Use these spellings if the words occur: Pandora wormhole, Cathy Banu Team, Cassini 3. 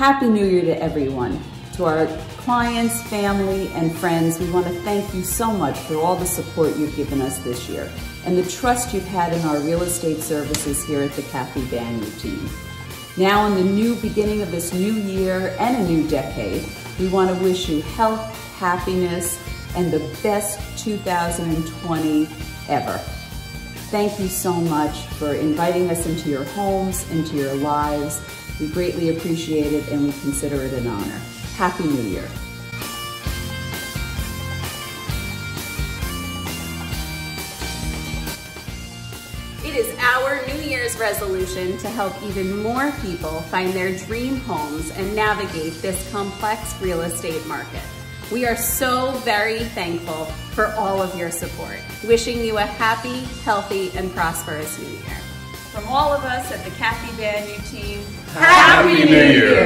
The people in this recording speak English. Happy New Year to everyone. To our clients, family, and friends, we want to thank you so much for all the support you've given us this year and the trust you've had in our real estate services here at the Cathy Banu Team. Now, in the new beginning of this new year and a new decade, we want to wish you health, happiness, and the best 2020 ever. Thank you so much for inviting us into your homes, into your lives. We greatly appreciate it, and we consider it an honor. Happy New Year. It is our New Year's resolution to help even more people find their dream homes and navigate this complex real estate market. We are so very thankful for all of your support. Wishing you a happy, healthy, and prosperous New Year. From all of us at the Cathy Banu Team, Happy New Year!